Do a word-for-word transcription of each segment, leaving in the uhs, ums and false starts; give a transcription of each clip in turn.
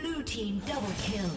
Blue team double kill.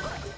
What?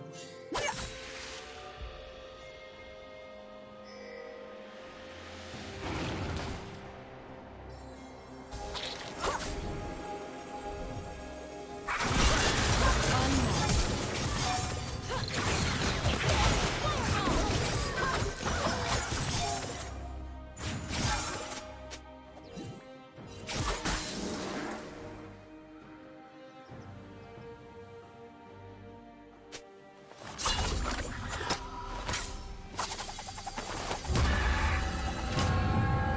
Team's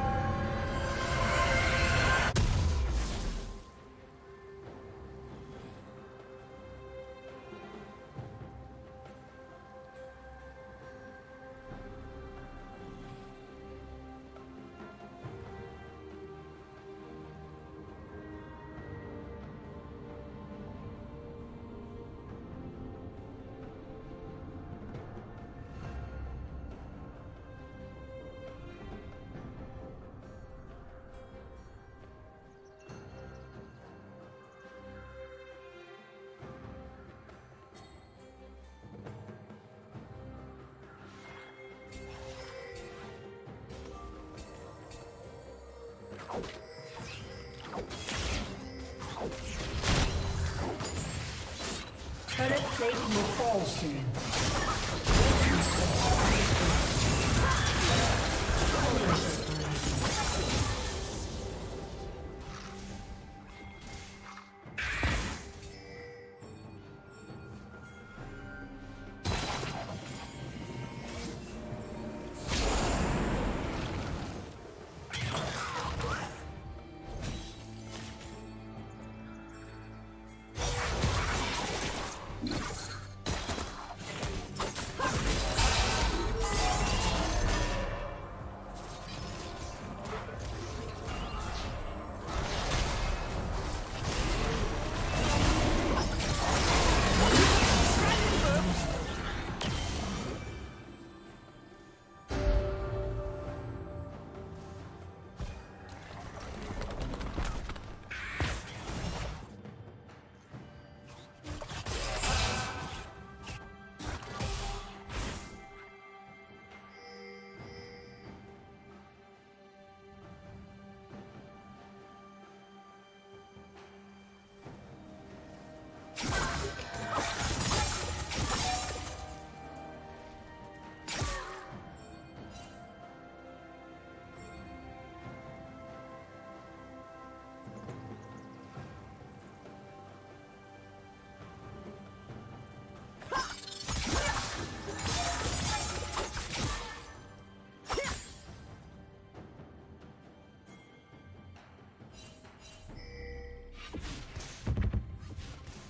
turret has been destroyed. Turret plate will fall soon.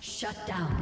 Shut down.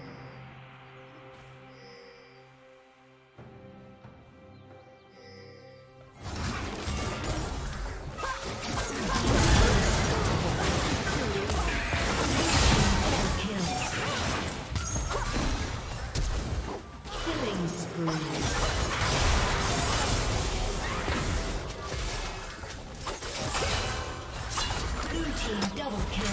Double kill.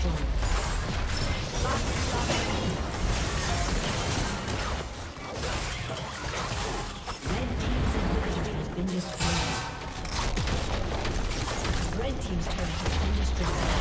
Red team's turret has been destroyed.